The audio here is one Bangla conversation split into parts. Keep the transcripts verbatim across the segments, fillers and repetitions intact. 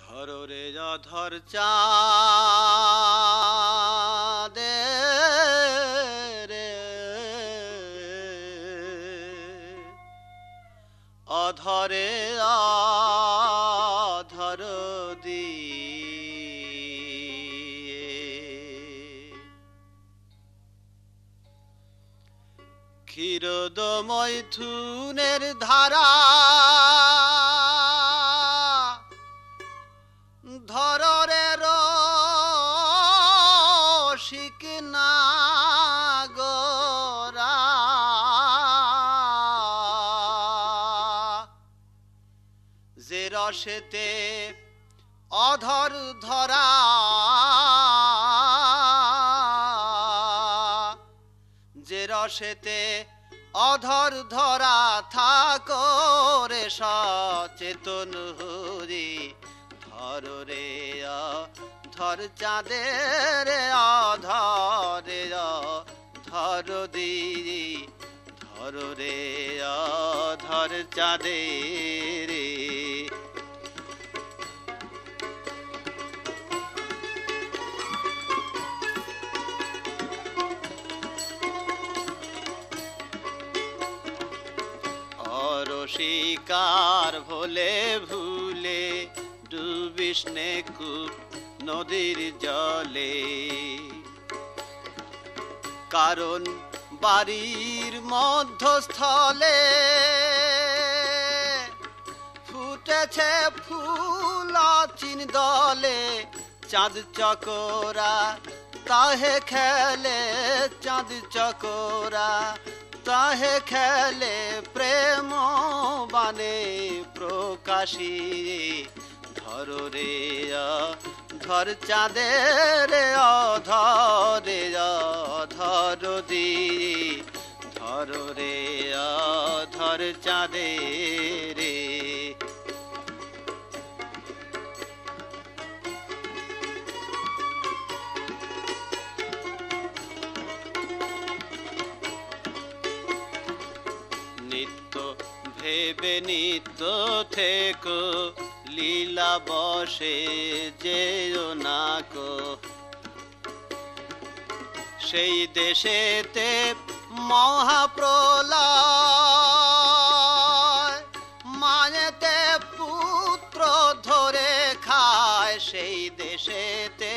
ধরো রে অধর চাঁদের অধরে অধর দিয়ে ক্ষীরদ মৈথুনের ধারা ধরো রে রসিক নাগরা যে রসেতে অধর ধরা যে রসেতে অধর ধরা থাকো রে সচেতন হরি ধরো রে অধর চাঁদের অধর ধরো দিদি ধরো রে অধর চাঁদের অরসিকার ভোলে ভুলে ডুবিষ্ণে কূপ নদীর জলে কারণ বাড়ির মধ্যস্থলে ফুটেছে ফুল চিন দলে চাঁদ চকোরা তাহে খেলে চাঁদ চকোরা তাহে খেলে প্রেম বানে প্রকাশী ধরো রে অধর চাঁদের অধর অধর দিদি ধরো রে অধর চাঁদের নিত্য ভেবে নিত্য থেকো লীলা বসে যেও নাকো সেই দেশেতে মহাপ্রলয় মানেতে পুত্র ধরে খায় সেই দেশেতে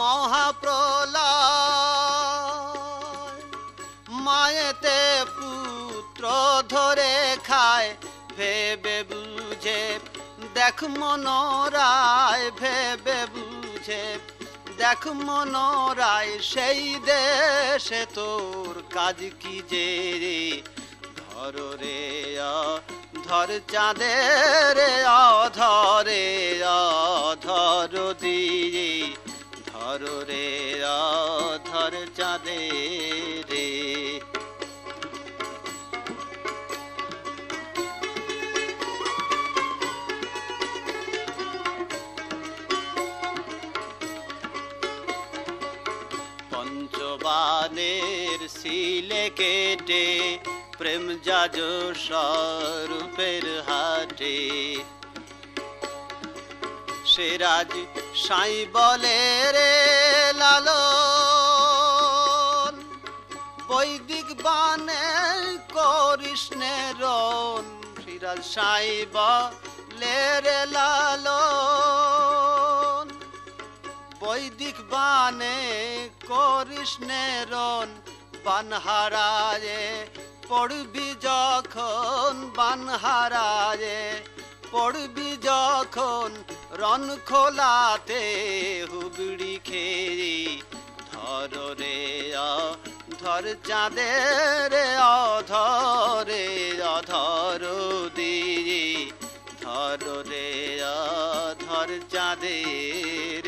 মহাপ্রলয় মানেতে পুত্র ধরে খায় ভেবে বুঝে দেখ মনোরায় ভেবে বুঝে দেখ মনোরায় সেই দেশে তোর কাজ কি যে রে ধরো রে অধর চাঁদের অধরে অধর দিদি ধরো রে অধর চাঁদের বানের শিলে কেটে প্রেম যাজ স্বরূপের হাটে সে রাজ সাই বলে রে লালন বৈদিক বানে কৃষ্ণের সিরাজ সাই বলে রে লালন বৈদিক বানে কৃষ্ণের বানহারায়ে পড়বি যখন বানহারায়ে পড়বি যখন রণ খোলাতে হুবড়ি খেয়ে ধরো রে অধর চাঁদের অধরে অধর দিয়ে ধরো রে অধর চাঁদের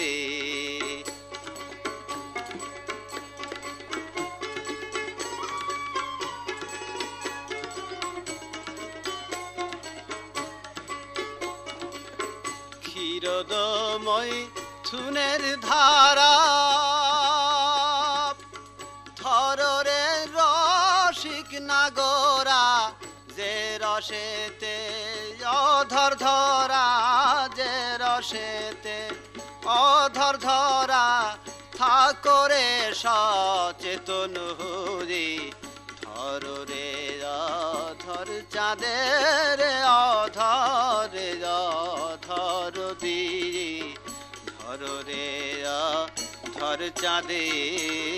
ক্ষীরদময় মৈথুনের ধারা ধরো রে রসিক নাগরা যে রসেতে অধর ধরা যে রসে অধর ধরা থাকো রে সচেতন হরি, ধরো রে অধর চাঁদের অধর অধর দিরি, ধরো রে অধর চাঁদের।